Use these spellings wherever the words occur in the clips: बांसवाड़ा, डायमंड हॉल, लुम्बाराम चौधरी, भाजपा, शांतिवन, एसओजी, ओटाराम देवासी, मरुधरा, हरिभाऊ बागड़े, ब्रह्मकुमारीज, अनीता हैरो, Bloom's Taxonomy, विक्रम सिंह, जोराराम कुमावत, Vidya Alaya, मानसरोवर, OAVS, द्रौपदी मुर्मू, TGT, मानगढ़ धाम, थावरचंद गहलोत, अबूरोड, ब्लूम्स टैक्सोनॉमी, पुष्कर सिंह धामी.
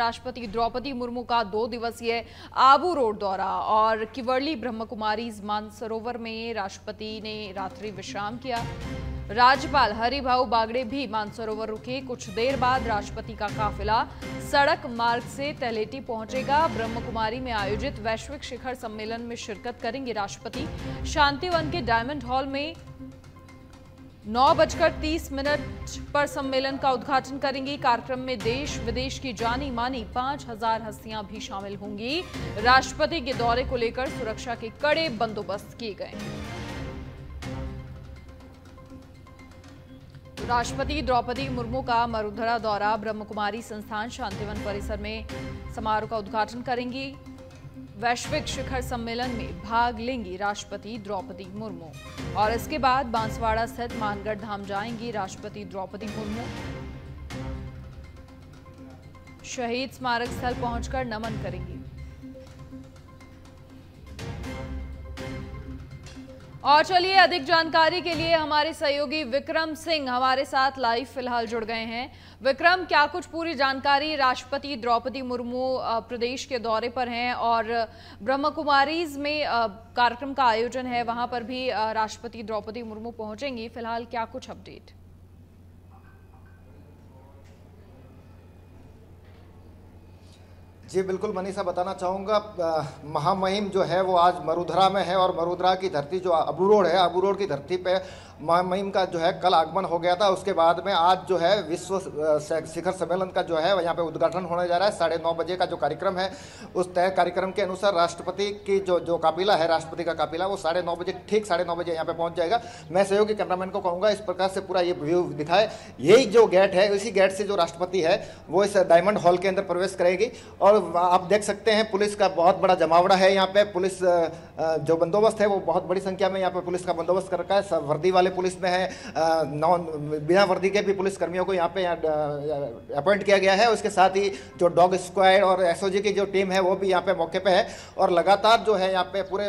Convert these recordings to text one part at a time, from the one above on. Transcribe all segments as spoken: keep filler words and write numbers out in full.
राष्ट्रपति द्रौपदी मुर्मू का दो दिवसीय अबूरोड दौरा और किवड़ली ब्रह्मकुमारीज मानसरोवर में राष्ट्रपति ने रात्रि विश्राम किया। राज्यपाल हरिभाऊ बागड़े भी मानसरोवर रुके। कुछ देर बाद राष्ट्रपति का काफिला सड़क मार्ग से तलेटी पहुंचेगा। ब्रह्मकुमारी में आयोजित वैश्विक शिखर सम्मेलन में शिरकत करेंगे राष्ट्रपति। शांतिवन के डायमंड हॉल में नौ बजकर तीस मिनट पर सम्मेलन का उद्घाटन करेंगे। कार्यक्रम में देश विदेश की जानी मानी पांच हजार हस्तियां भी शामिल होंगी। राष्ट्रपति के दौरे को लेकर सुरक्षा के कड़े बंदोबस्त किए गए। राष्ट्रपति द्रौपदी मुर्मू का मरुधरा दौरा, ब्रह्मकुमारी संस्थान शांतिवन परिसर में समारोह का उद्घाटन करेंगी। वैश्विक शिखर सम्मेलन में भाग लेंगी राष्ट्रपति द्रौपदी मुर्मू और इसके बाद बांसवाड़ा स्थित मानगढ़ धाम जाएंगी राष्ट्रपति द्रौपदी मुर्मू। शहीद स्मारक स्थल पहुंचकर नमन करेंगी। और चलिए अधिक जानकारी के लिए हमारे सहयोगी विक्रम सिंह हमारे साथ लाइव फिलहाल जुड़ गए हैं। विक्रम, क्या कुछ पूरी जानकारी? राष्ट्रपति द्रौपदी मुर्मू प्रदेश के दौरे पर हैं और ब्रह्मकुमारीज में कार्यक्रम का आयोजन है, वहां पर भी राष्ट्रपति द्रौपदी मुर्मू पहुंचेंगी। फिलहाल क्या कुछ अपडेट? जी बिल्कुल मनीषा, बताना चाहूँगा महामहिम जो है वो आज मरुधरा में है और मरुधरा की धरती जो अबूरोड है, अबूरोड की धरती पे महामहिम का जो है कल आगमन हो गया था। उसके बाद में आज जो है विश्व शिखर सम्मेलन का जो है यहाँ पे उद्घाटन होने जा रहा है। साढ़े नौ बजे का जो कार्यक्रम है उस तय कार्यक्रम के अनुसार राष्ट्रपति की जो जो काफिला है, राष्ट्रपति का काफिला, वो साढ़े नौ बजे ठीक साढ़े नौ बजे यहाँ पे पहुँच जाएगा। मैं सहयोगी कैमरामैन को कहूँगा इस प्रकार से पूरा ये व्यू दिखाए। यही जो गेट है, इसी गेट से जो राष्ट्रपति है वो इस डायमंड हॉल के अंदर प्रवेश करेगी और आप देख सकते हैं पुलिस का बहुत बड़ा जमावड़ा है। यहाँ पे पुलिस जो बंदोबस्त है वो बहुत बड़ी संख्या में यहाँ पे पुलिस का बंदोबस्त कर रखा है। सब वर्दी वाले पुलिस में है, नॉन बिना वर्दी के भी पुलिस कर्मियों को यहाँ पे अपॉइंट किया गया है। उसके साथ ही जो डॉग स्क्वाड और एसओजी की जो टीम है वो भी यहाँ पे मौके पे है और लगातार जो है यहाँ पे पूरे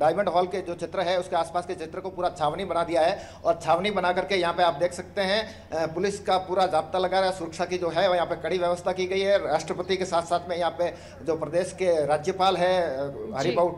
डायमंड हॉल के जो क्षेत्र है उसके आसपास के क्षेत्र को पूरा छावनी बना दिया है और छावनी बना करके यहाँ पे आप देख सकते हैं पुलिस का पूरा जाब्ता लगा रहा है। सुरक्षा की जो है यहाँ पे कड़ी व्यवस्था की गई है। राष्ट्रपति के साथ साथ में यहाँ पे जो प्रदेश के राज्यपाल है हरिभाऊ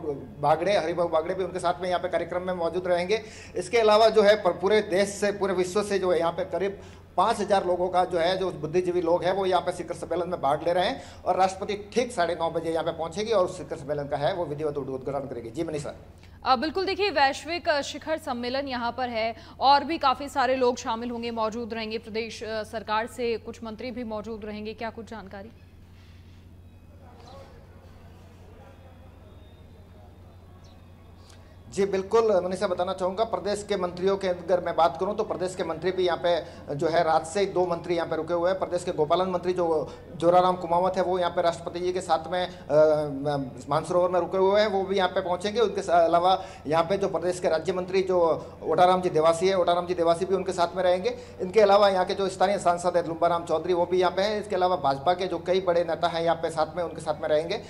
बागड़े, हरिभाऊ बागड़े भी उनके साथ में यहाँ पे कार्यक्रम में मौजूद रहेंगे। इसके अलावा जो है पूरे देश से, पूरे विश्व से जो है यहाँ पे करीब पाँच हज़ार लोगों का जो है जो बुद्धिजीवी लोग हैं वो यहाँ पे शिखर सम्मेलन में भाग ले रहे हैं और राष्ट्रपति ठीक साढ़े नौ बजे यहाँ पे पहुंचेगी और शिखर सम्मेलन का है वो विधिवत उद्घाटन करेगी। जी मनीषा, बिल्कुल देखिए वैश्विक शिखर सम्मेलन यहाँ पर है और भी काफ़ी सारे लोग शामिल होंगे, मौजूद रहेंगे। प्रदेश सरकार से कुछ मंत्री भी मौजूद रहेंगे। क्या कुछ जानकारी? जी बिल्कुल मनीषा, बताना चाहूँगा प्रदेश के मंत्रियों के अगर मैं बात करूँ तो प्रदेश के मंत्री भी यहाँ पे जो है रात से ही दो मंत्री यहाँ पे रुके हुए हैं। प्रदेश के गोपालन मंत्री जो जोराराम कुमावत है वो यहाँ पे राष्ट्रपति जी के साथ में मानसरोवर में रुके हुए हैं, वो भी यहाँ पे पहुँचेंगे। उनके अलावा यहाँ पे जो प्रदेश के राज्य मंत्री जो ओटाराम जी देवासी है, ओटाराम जी देवासी भी उनके साथ में रहेंगे। इनके अलावा यहाँ के जो स्थानीय सांसद है लुम्बाराम चौधरी वो भी यहाँ पे हैं। इसके अलावा भाजपा के जो कई बड़े नेता हैं यहाँ पे साथ में, उनके साथ में रहेंगे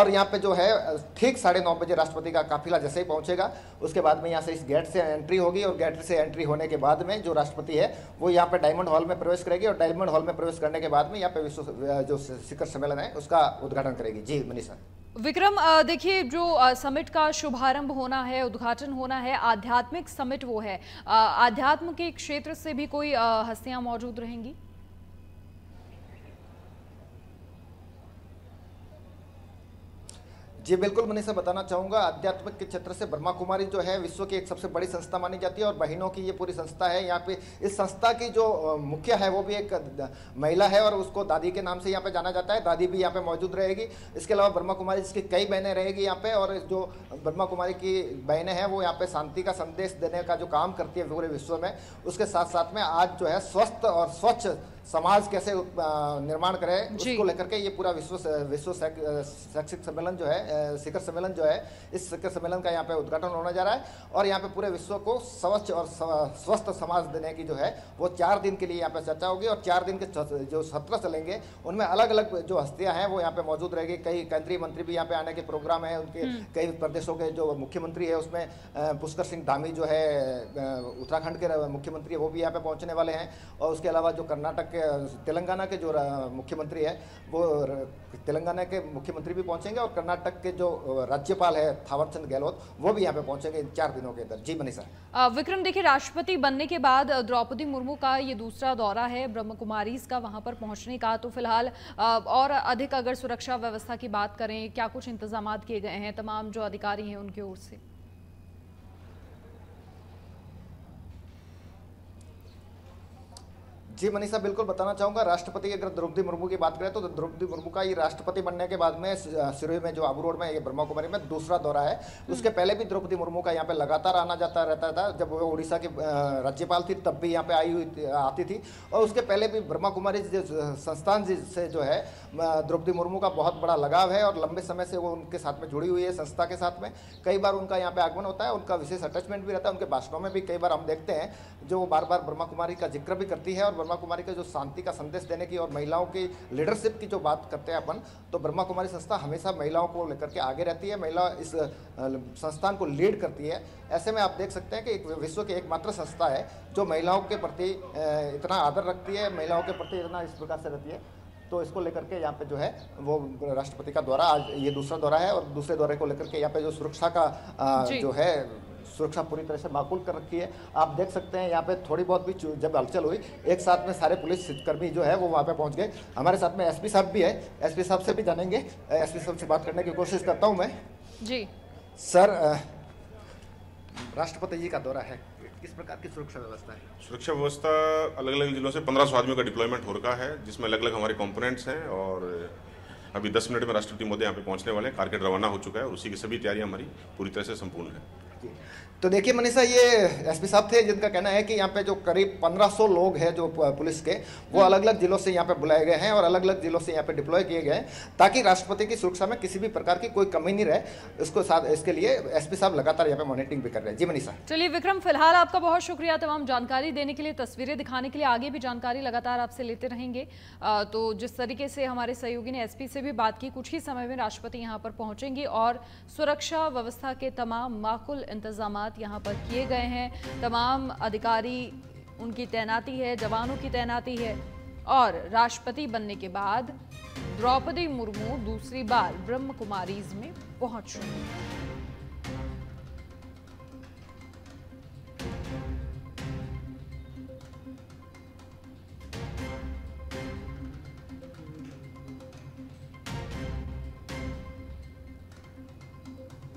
और यहाँ पे जो है ठीक साढ़े नौ बजे राष्ट्रपति का काफिला जैसे ही पहुँचेगा उसके बाद में यहाँ से इस गेट से एंट्री होगी और गेट से एंट्री होने के बाद में जो राष्ट्रपति है वो यहाँ पे डायमंड हॉल में प्रवेश करेगी और डायमंड हॉल में प्रवेश करने के बाद में यहाँ पे विश्व जो शिखर सम्मेलन है उसका उद्घाटन करेगी। जी मनीषा। विक्रम, देखिए जो समिट का शुभारंभ होना है, उद्घाटन होना है, आध्यात्मिक समिट वो है, आध्यात्म के क्षेत्र से भी कोई हस्तियां मौजूद रहेंगी? जी बिल्कुल मनीषा, बताना चाहूँगा आध्यात्मिक के क्षेत्र से ब्रह्मकुमारी जो है विश्व की एक सबसे बड़ी संस्था मानी जाती है और बहनों की ये पूरी संस्था है। यहाँ पे इस संस्था की जो मुखिया है वो भी एक महिला है और उसको दादी के नाम से यहाँ पे जाना जाता है। दादी भी यहाँ पे मौजूद रहेगी। इसके अलावा ब्रह्मकुमारी इसकी कई बहनें रहेगी यहाँ पे और जो ब्रह्मकुमारी की बहनें हैं वो यहाँ पे शांति का संदेश देने का जो काम करती है पूरे विश्व में, उसके साथ साथ में आज जो है स्वस्थ और स्वच्छ समाज कैसे निर्माण करे उसको लेकर के ये पूरा विश्व विश्व शैक्षिक सम्मेलन जो है, शिखर सम्मेलन जो है, इस शिखर सम्मेलन का यहाँ पे उद्घाटन होने जा रहा है और यहाँ पे पूरे विश्व को स्वच्छ और स्वस्थ समाज देने की जो है वो चार दिन के लिए यहाँ पे चर्चा होगी और चार दिन के जो सत्र चलेंगे उनमें अलग अलग जो हस्तियाँ हैं वो यहाँ पे मौजूद रहेगी। कई केंद्रीय मंत्री भी यहाँ पे आने के प्रोग्राम है उनके, कई प्रदेशों के जो मुख्यमंत्री है उसमें पुष्कर सिंह धामी जो है उत्तराखंड के मुख्यमंत्री है वो भी यहाँ पे पहुँचने वाले हैं और उसके अलावा जो कर्नाटक के के तेलंगाना के जो मुख्यमंत्री है वो तेलंगाना के मुख्यमंत्री भी पहुंचेंगे और कर्नाटक के जो राज्यपाल है थावरचंद गहलोत वो भी यहाँ पे पहुंचेंगे इन चार दिनों के अंदर। जी मनीष सर। विक्रम देखिए, राष्ट्रपति बनने के बाद द्रौपदी मुर्मू का ये दूसरा दौरा है ब्रह्मकुमारीज का, वहाँ पर पहुँचने का, तो फिलहाल और अधिक अगर सुरक्षा व्यवस्था की बात करें क्या कुछ इंतजाम किए गए हैं तमाम जो अधिकारी हैं उनकी ओर से? जी मनीषा, बिल्कुल बताना चाहूँगा, राष्ट्रपति की अगर द्रौपदी मुर्मू की बात करें तो द्रौपदी मुर्मू का ये राष्ट्रपति बनने के बाद में सिरोही में जो अबूरोड में ये ब्रह्मकुमारी में दूसरा दौरा है। उसके पहले भी द्रौपदी मुर्मू का यहाँ पे लगातार आना जाता रहता था, जब वो उड़ीसा की राज्यपाल थी तब भी यहाँ पे आई हुई आती थी और उसके पहले भी ब्रह्मकुमारीज संस्थान से जो है द्रौपदी मुर्मू का बहुत बड़ा लगाव है और लंबे समय से वो उनके साथ में जुड़ी हुई है संस्था के साथ में। कई बार उनका यहाँ पे आगमन होता है, उनका विशेष अटैचमेंट भी रहता है, उनके भाषणों में भी कई बार हम देखते हैं जो बार बार ब्रह्मकुमारी का जिक्र भी करती है और ब्रह्माकुमारी के जो शांति का संदेश देने की और महिलाओं की लीडरशिप की जो बात करते हैं अपन, तो ब्रह्माकुमारी संस्था हमेशा महिलाओं को लेकर के आगे रहती है, महिला इस संस्थान को लीड करती है। ऐसे में आप देख सकते हैं कि विश्व की एकमात्र संस्था है जो महिलाओं के प्रति इतना आदर रखती है, महिलाओं के प्रति इतना इस प्रकार से रहती है, तो इसको लेकर के यहाँ पे जो है वो राष्ट्रपति का दौरा आज ये दूसरा दौरा है और दूसरे दौरे को लेकर के यहाँ पे जो सुरक्षा का जो है सुरक्षा पूरी तरह से माकूल कर रखी है। आप देख सकते हैं यहाँ पे थोड़ी बहुत भी जब हलचल हुई एक साथ में सारे पुलिसकर्मी जो है वो वहाँ पे पहुँच गए। हमारे साथ में एसपी साहब भी है, एसपी साहब से भी जानेंगे, एसपी साहब से बात करने की कोशिश करता हूँ मैं। जी सर, राष्ट्रपति जी का दौरा है, किस प्रकार की सुरक्षा व्यवस्था है? सुरक्षा व्यवस्था अलग अलग जिलों से पंद्रह सौ आदमियों का डिप्लॉयमेंट हो रखा है जिसमें अलग अलग हमारे कॉम्पोनेंट्स हैं और अभी दस मिनट में राष्ट्रपति मोदी यहाँ पे पहुँचने वाले हैं, कारकेट रवाना हो चुका है और उसी की सभी तैयारियाँ हमारी पूरी तरह से संपूर्ण है। तो देखिए मनीषा, ये एसपी साहब थे जिनका कहना है कि यहाँ पे जो करीब पंद्रह सौ लोग हैं जो पुलिस के वो अलग अलग जिलों से यहाँ पे बुलाए गए हैं और अलग अलग जिलों से यहाँ पे डिप्लॉय किए गए हैं ताकि राष्ट्रपति की सुरक्षा में किसी भी प्रकार की कोई कमी नहीं रहे, इसको साथ इसके लिए एसपी साहब लगातार यहाँ पे मॉनिटरिंग भी कर रहे हैं। जी मनीषा। चलिए विक्रम, फिलहाल आपका बहुत शुक्रिया तमाम जानकारी देने के लिए, तस्वीरें दिखाने के लिए, आगे भी जानकारी लगातार आपसे लेते रहेंगे। तो जिस तरीके से हमारे सहयोगी ने एसपी से भी बात की, कुछ ही समय में राष्ट्रपति यहाँ पर पहुँचेंगे और सुरक्षा व्यवस्था के तमाम माकूल इंतजामात यहाँ पर किए गए हैं, तमाम अधिकारी उनकी तैनाती है, जवानों की तैनाती है। और राष्ट्रपति बनने के बाद द्रौपदी मुर्मू दूसरी बार ब्रह्मकुमारीज में पहुंच चुकी हैं।